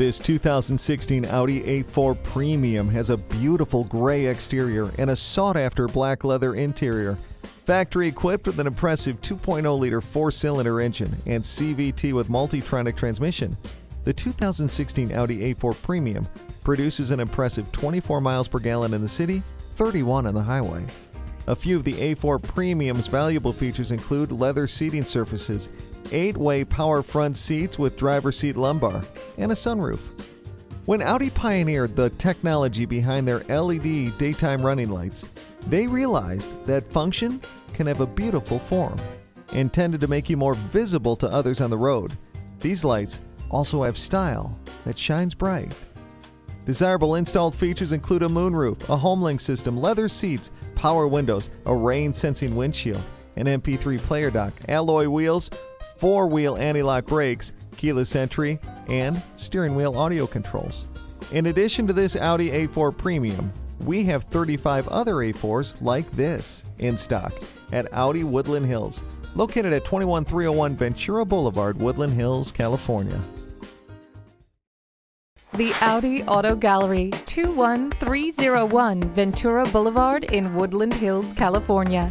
This 2016 Audi A4 Premium has a beautiful gray exterior and a sought-after black leather interior. Factory equipped with an impressive 2.0-liter four-cylinder engine and CVT with multitronic transmission, the 2016 Audi A4 Premium produces an impressive 24 miles per gallon in the city, 31 on the highway. A few of the A4 Premium's valuable features include leather seating surfaces, 8-way power front seats with driver seat lumbar, and a sunroof. When Audi pioneered the technology behind their LED daytime running lights, they realized that function can have a beautiful form, intended to make you more visible to others on the road. These lights also have style that shines bright. Desirable installed features include a moonroof, a Homelink system, leather seats, power windows, a rain-sensing windshield, an MP3 player dock, alloy wheels, four-wheel anti-lock brakes, keyless entry, and steering wheel audio controls. In addition to this Audi A4 Premium, we have 35 other A4s like this in stock at Audi Woodland Hills, located at 21301 Ventura Boulevard, Woodland Hills, California. The Audi Auto Gallery, 21301 Ventura Boulevard in Woodland Hills, California.